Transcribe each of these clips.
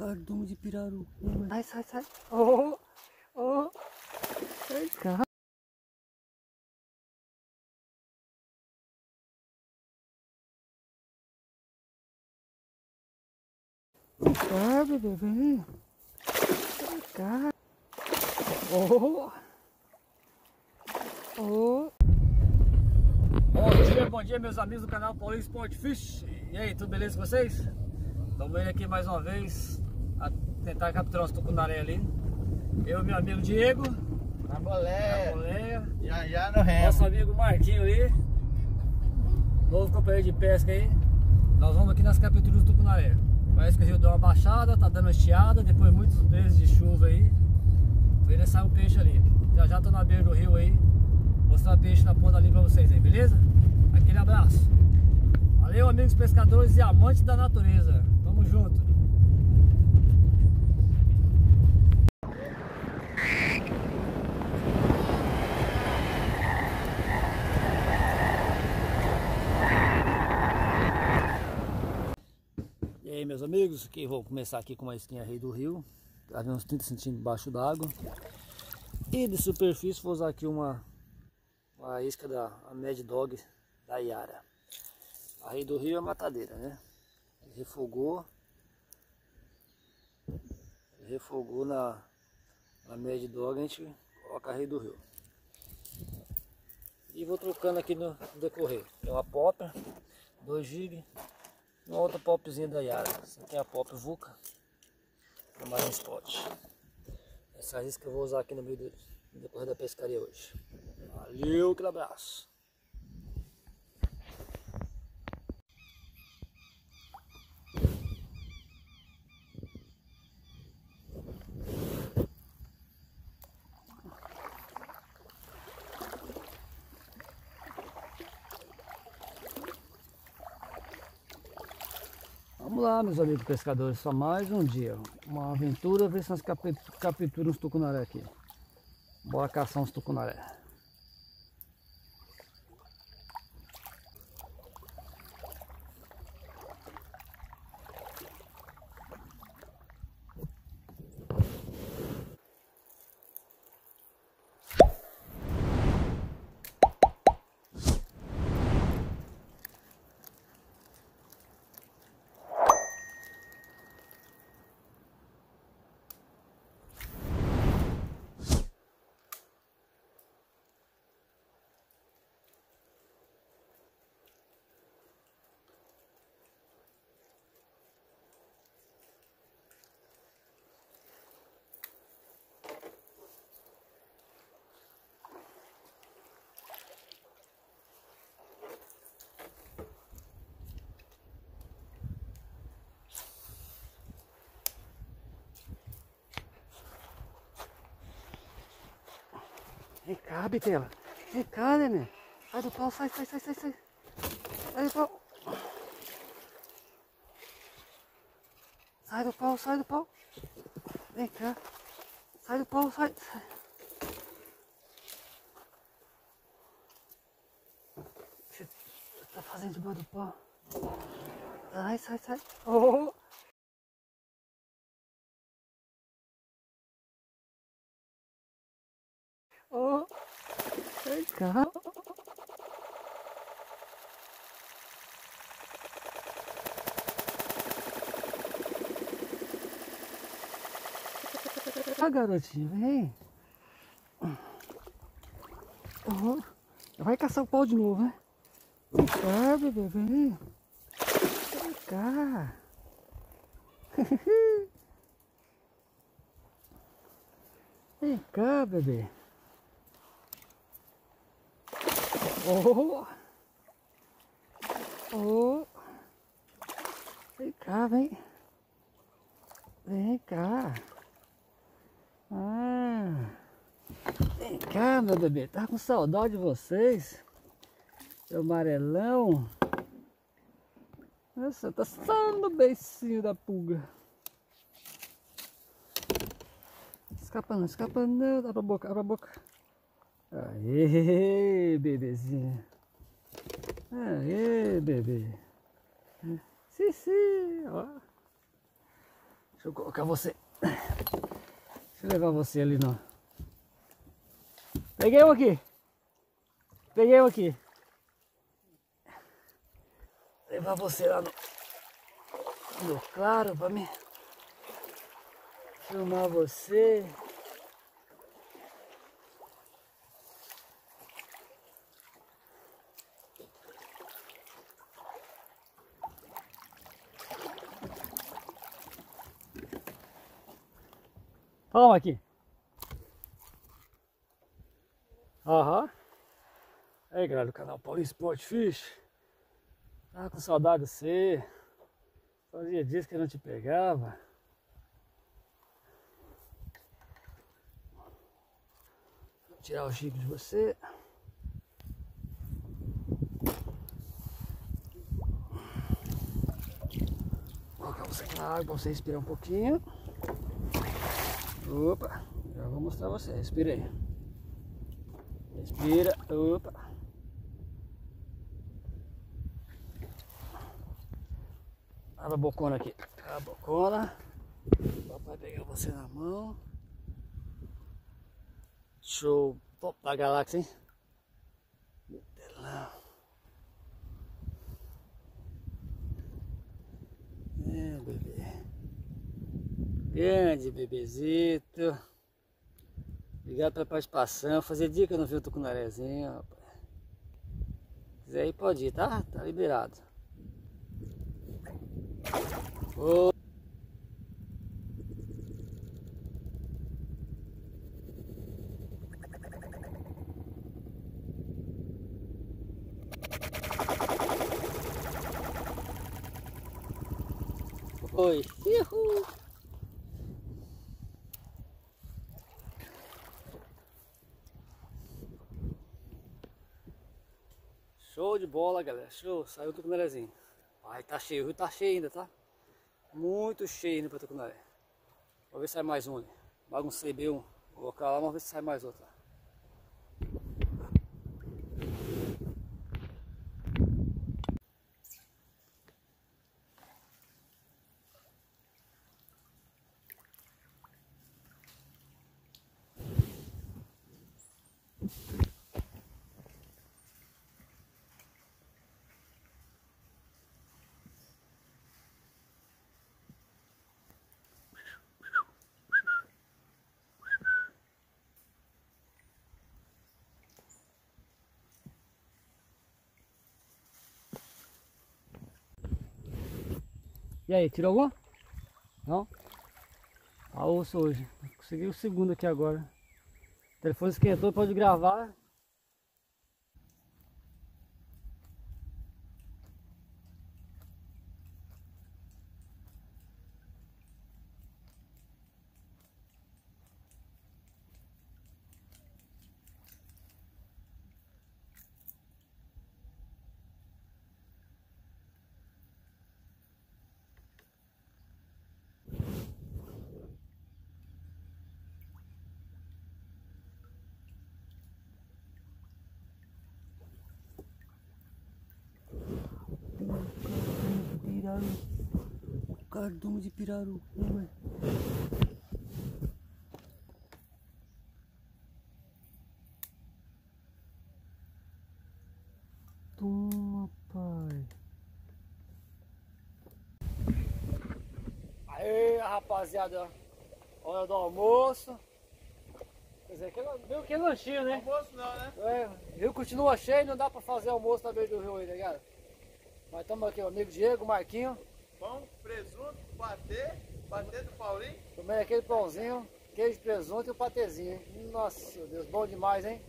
Cardume de pirarucu. Sai, sai, sai. Oh, oh. Sai. Vem cá, bebê, vem. Vem cá. Oh. Oh. Bom dia, meus amigos do canal Paulinho Sport Fishing. E aí, tudo beleza com vocês? Estamos indo aqui mais uma vez a tentar capturar os tucunaré ali. Eu e meu amigo Diego. Na boleia. Já, já no remo. Nosso amigo Marquinho ali. Novo companheiro de pesca aí. Nós vamos aqui nas capturas do tucunaré. Parece que o rio deu uma baixada, tá dando estiada, depois muitos meses de chuva aí. Ainda sai um peixe ali. Já já tô na beira do rio aí. Vou mostrar peixe na ponta ali pra vocês aí, beleza? Aquele abraço. Valeu, amigos pescadores e amantes da natureza. Tamo junto. E aí, meus amigos, aqui vou começar aqui com uma isquinha rei do rio, havia uns 30 centímetros embaixo d'água. E de superfície vou usar aqui uma isca da Med Dog da Yara. A rei do rio é matadeira, né? Refogou na Med Dog, a gente coloca a rei do rio. E vou trocando aqui no decorrer. Tem uma pop, 2 GB, uma outra popzinha da Yara. Essa aqui é a pop VUCA, da Marinspot. Essa isca eu vou usar aqui no meio do decorrer da pescaria hoje. Valeu, aquele abraço. Vamos lá, meus amigos pescadores, só mais um dia, uma aventura, ver se nós capturamos os tucunaré aqui. Bora caçar uns tucunaré. Vem cá, bitela. Vem cá, neném. Sai do pau, sai, sai, sai, sai, sai. Sai do pau. Sai do pau, sai do pau. Vem cá. Sai do pau, sai, sai. O que você tá fazendo debaixo do pau? Sai, sai, sai. Oh. Oh, vem cá. Ah, garotinho, vem. Oh, vai caçar o pau de novo, né? Vem cá, bebê, vem. Vem cá. Vem cá, bebê. Oh, oh, vem cá, vem, vem cá, vem cá, meu bebê, tá com saudade de vocês, seu amarelão. Nossa, tá só no beicinho da pulga, escapando, escapando, dá pra boca, dá pra boca. Aê, bebezinha. Aê, bebê. Sim, sim, ó. Deixa eu colocar você. Deixa eu levar você ali, não. Peguei um aqui. Peguei um aqui. Vou levar você lá no claro pra mim. Filmar você. Toma aqui. Aham. Aí galera do canal Paulinho Sport Fishing. Tava com saudade de você. Fazia dias que eu não te pegava. Vou tirar o chip de você. Vou colocar você aqui na água pra você respirar um pouquinho. Opa, já vou mostrar a você, respira aí. Respira, opa. Abre a bocona aqui. Abre a bocona. Papai pegar você na mão. Show. Top da galáxia, hein? Telão. É, bebê. Grande bebezito. Obrigado pela participação. Fazia dia que eu não vi o tucunarézinho, rapaz. Se quiser ir, pode ir, tá? Tá liberado. Oh. Oi. Uhul. Show de bola, galera. Show. Saiu o tucunarézinho. Ai, tá cheio. O rio tá cheio ainda, tá? Muito cheio indo pra Tucunaré. Vamos ver se sai mais um ali. Baguncei bem um. Vou colocar lá, vamos ver se sai mais outro lá. E aí, tirou alguma? Não? A osso hoje. Consegui o segundo aqui agora. O telefone esquentou, pode gravar. O cardume de pirarucu, velho. Toma, pai. Aê, rapaziada. Hora do almoço. Quer dizer, meio que lanchinho, né? Almoço não, né? É, o rio continua cheio, não dá pra fazer almoço na beira do rio ainda, cara. Mas estamos aqui, o amigo Diego, Marquinho. Pão, presunto, patê, patê do Paulinho. Comendo aquele pãozinho, queijo, presunto e o patezinho, hein? Nossa, meu Deus, bom demais, hein?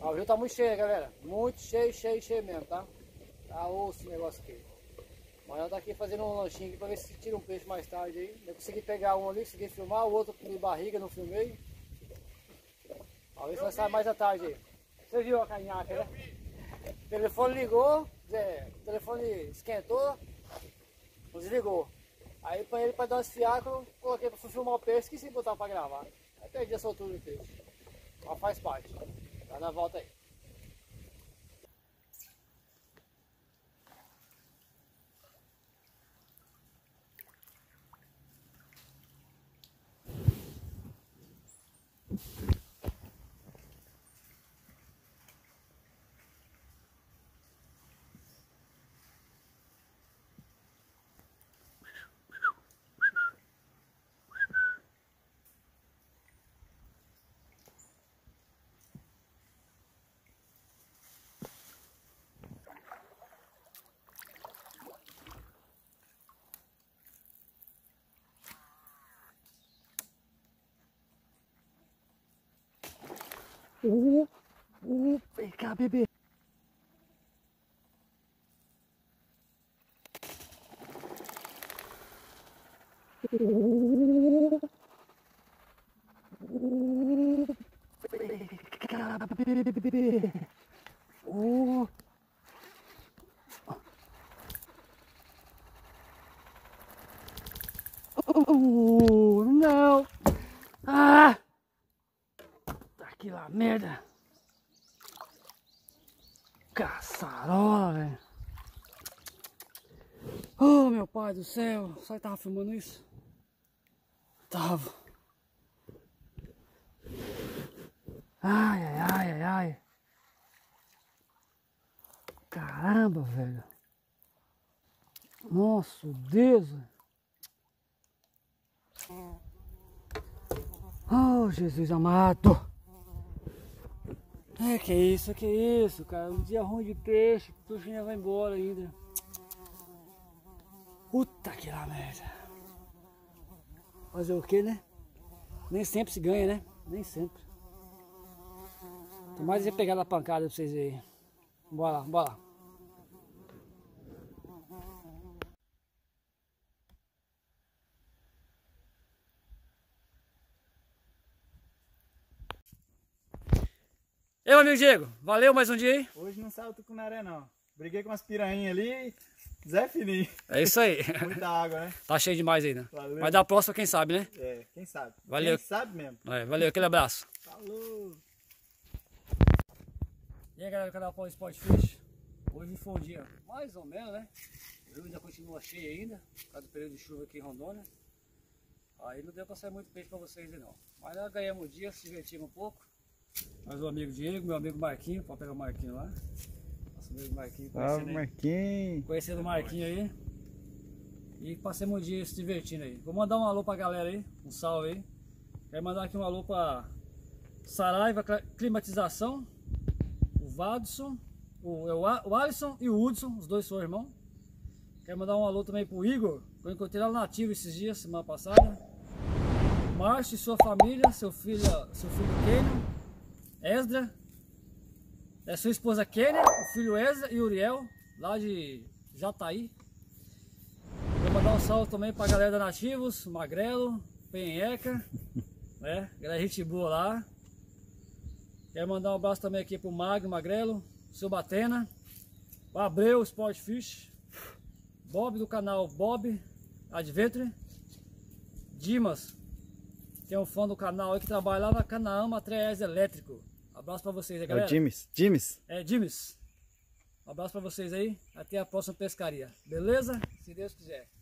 Ah, o rio tá muito cheio, galera. Muito cheio, cheio, cheio mesmo, tá? Tá osso esse negócio aqui. Mas eu tô aqui fazendo um lanchinho aqui pra ver se tira um peixe mais tarde aí. Eu consegui pegar um ali, consegui filmar, o outro de barriga, não filmei. Pra ver se vai sair mais à tarde aí. Você viu a carinhaca, né? Vi. O telefone ligou, o telefone esquentou, desligou. Aí para ele para dar um esfiaco, coloquei para filmar o peixe, esqueci de botar para gravar. Aí perdi a soltura do peixe. Mas faz parte. Tá na volta aí. Vem cá, bebê. Não. Ah! Tá aqui lá, merda. Caçarola, velho. Oh, meu pai do céu. Só que tava filmando isso? Tava. Ai, ai, ai, ai, ai. Caramba, velho. Nossa, Deus, velho. Oh, Jesus amado. É, que isso, cara. Um dia ruim de peixe, o peixinho vai embora ainda. Puta que lá, merda. Fazer o que, né? Nem sempre se ganha, né? Nem sempre. Tomara de pegar na pancada pra vocês verem. Bora lá, bora lá. Meu amigo Diego, valeu mais um dia aí? Hoje não saiu tucunaré não, briguei com umas piranhas ali, Zé Fininho. É isso aí. Muita água, né? Tá cheio demais aí, né? Valeu. Mas da próxima quem sabe, né? É, quem sabe. Valeu. Quem sabe mesmo. É, valeu, aquele abraço. Falou. E aí galera do canal Paulinho Sport Fishing, hoje foi um dia mais ou menos, né? O rio ainda continua cheio ainda, por causa do período de chuva aqui em Rondônia. Aí não deu pra sair muito peixe pra vocês aí não. Mas nós ganhamos o dia, se divertimos um pouco. Mais um amigo Diego, meu amigo Marquinho, pode pegar o Marquinho lá. Nosso amigo Marquinho, conhecendo, aí, Marquinho. Conhecendo o Marquinho aí. E passemos um dia se divertindo aí. Vou mandar um alô pra galera aí, um salve aí. Quero mandar aqui um alô pra Saraiva Climatização, o Vadson, o Alisson e o Hudson, os dois são irmãos. Quero mandar um alô também pro Igor, que eu encontrei lá no Nativo esses dias, semana passada. Márcio e sua família, seu filho Keino. Esdra, é sua esposa Kênia, o filho Esdra e Uriel, lá de Jataí. Vou mandar um salve também pra galera da Nativos, Magrelo, Penheca, né? Galera gente boa lá. Quero mandar um abraço também aqui pro Magno, Magrelo, seu Batena, o Abreu, Sport Fish, Bob do canal Bob Adventure, Dimas, que é um fã do canal aí que trabalha lá na Canaã 3 Elétrico. Abraço pra vocês aí, galera. É o Dimes. É, Dimes. Um abraço pra vocês aí. Até a próxima pescaria. Beleza? Se Deus quiser.